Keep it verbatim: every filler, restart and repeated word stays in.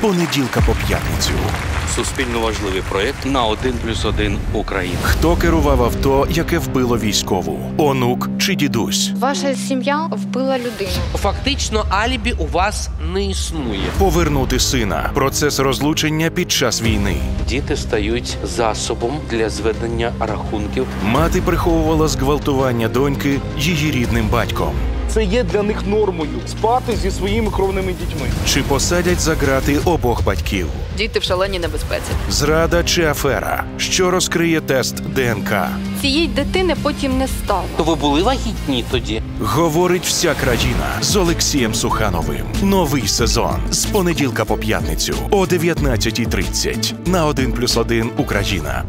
понеділка по п'ятницю. Суспільно важливий проєкт на один плюс один Україна. Хто керував авто, яке вбило військову? Онук чи дідусь? Ваша сім'я вбила людину. Фактично, алібі у вас не існує. Повернути сина. Процес розлучення під час війни. Діти стають засобом для зведення рахунків. Мати приховувала зґвалтування доньки її рідним батьком. Це є для них нормою – спати зі своїми кровними дітьми. Чи посадять за грати обох батьків? Діти в шаленій небезпеці. Зрада чи афера? Що розкриє тест ДНК? Цієї дитини потім не стало. То ви були вагітні тоді? Говорить вся країна з Олексієм Сухановим. Новий сезон з понеділка по п'ятницю о дев'ятнадцятій тридцять на один плюс один Україна.